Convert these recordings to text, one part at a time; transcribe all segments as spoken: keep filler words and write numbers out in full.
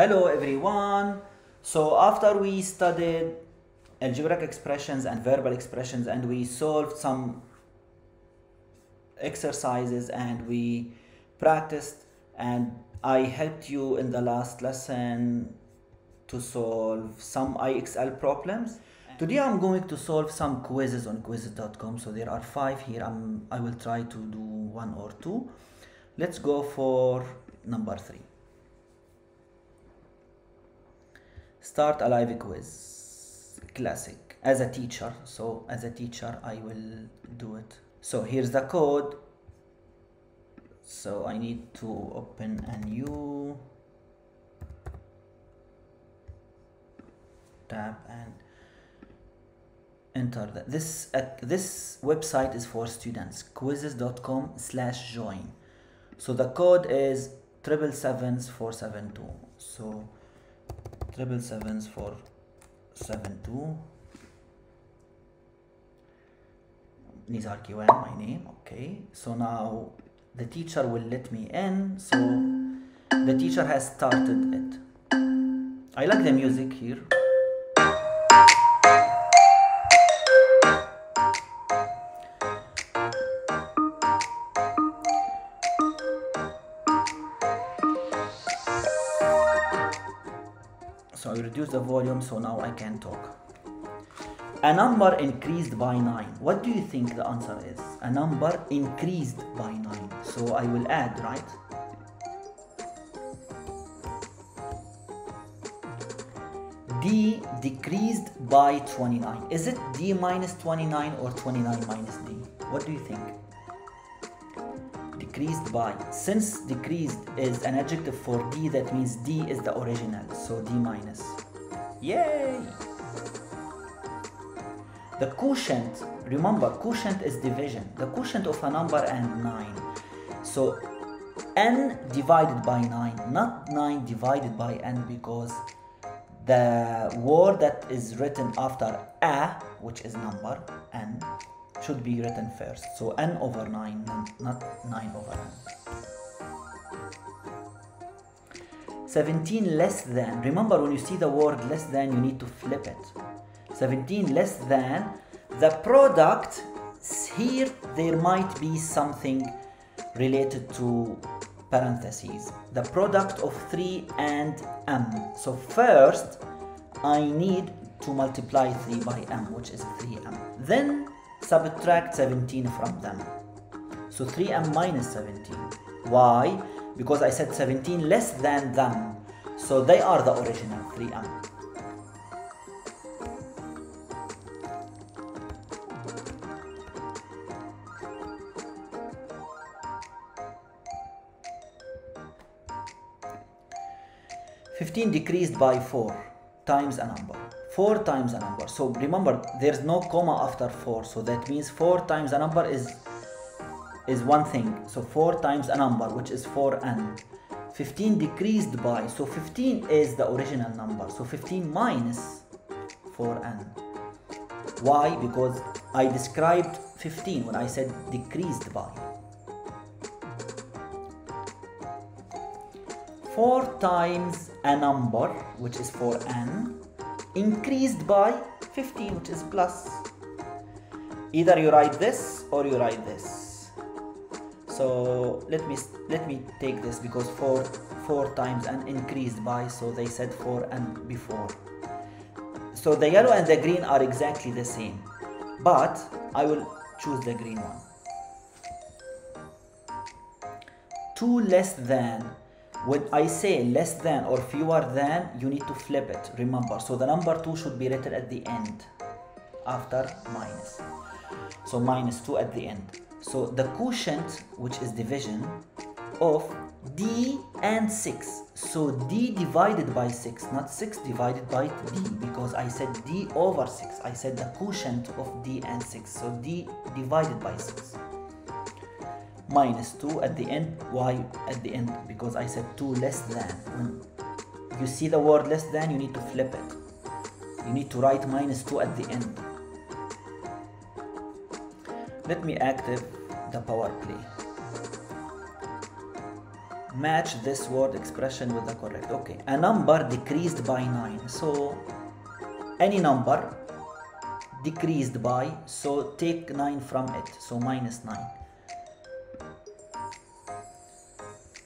Hello everyone. So after we studied algebraic expressions and verbal expressions, and we solved some exercises and we practiced, and I helped you in the last lesson to solve some I X L problems. Today I'm going to solve some quizzes on Quizizz dot com. So there are five here. I'm, I will try to do one or two. Let's go for number three. Start a live quiz, classic, as a teacher. So as a teacher, I will do it. So here's the code. So I need to open a new tab and enter the, this, uh, this website is for students, Quizizz dot com slash join. So the code is triple seven four seven two. So Triple sevens four seven two. Nizar Kiwan, my name. Okay. So now the teacher will let me in. So the teacher has started it. I like the music here. So I reduce the volume, so now I can talk. A number increased by nine. What do you think the answer is? A number increased by nine. So I will add, right? D decreased by twenty-nine. Is it D minus twenty-nine or twenty-nine minus D? What do you think? Decreased by. Since decreased is an adjective for D, that means D is the original, so D minus. Yay! The quotient, remember, quotient is division. The quotient of a number and nine. So n divided by nine, not nine divided by n, because the word that is written after a, which is number, n, should be written first. So n over nine, not nine over n. seventeen less than. Remember, when you see the word less than, you need to flip it. seventeen less than. The product, here there might be something related to parentheses. The product of three and m. So first, I need to multiply three by m, which is three m. Then subtract seventeen from them. So three m minus seventeen. Why? Because I said seventeen less than them. So they are the original three m. fifteen decreased by four times a number. four times a number. So remember, there's no comma after four. So that means four times a number is is one thing. So four times a number, which is four n. fifteen decreased by. So fifteen is the original number. So fifteen minus four n. Why? Because I described fifteen when I said decreased by. four times a number, which is four n. Increased by fifteen, which is plus. Either you write this or you write this. So let me let me take this, because four four times and increased by, so they said four and before. So the yellow and the green are exactly the same, but I will choose the green one. Two less than. When I say less than or fewer than, you need to flip it, remember. So the number two should be written at the end, after minus. So minus two at the end. So the quotient, which is division, of D and six. So D divided by six, not six divided by D, because I said D over six. I said the quotient of D and six. So D divided by six. Minus two at the end. Why at the end? Because I said two less than. When you see the word less than, you need to flip it. You need to write minus two at the end. Let me activate the power play. match this word expression with the correct. Okay, a number decreased by nine. So any number decreased by, so take nine from it, so minus nine.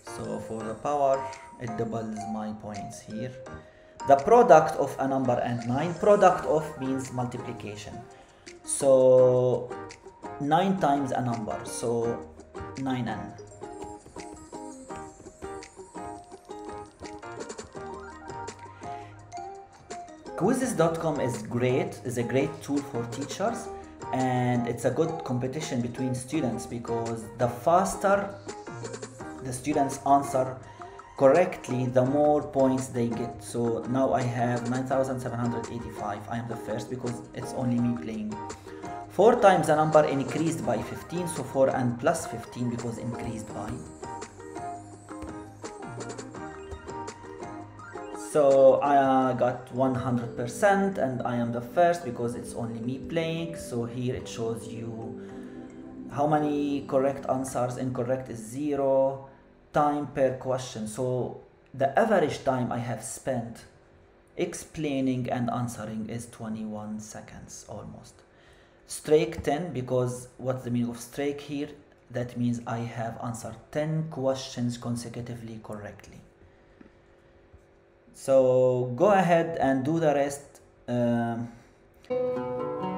So for the power, it doubles my points here. The product of a number and nine, product of means multiplication. So nine times a number, so nine n. Quizizz dot com is great, is a great tool for teachers, and it's a good competition between students, because the faster the students answer correctly, the more points they get. So now I have nine thousand seven hundred eighty-five. I am the first because it's only me playing. Four times a number increased by fifteen, so four n plus fifteen because increased by. So I got one hundred percent and I am the first because it's only me playing. So here it shows you how many correct answers, incorrect is zero, time per question. So the average time I have spent explaining and answering is twenty-one seconds almost. Strike ten, because what's the meaning of strike here? That means I have answered ten questions consecutively correctly. So go ahead and do the rest. Um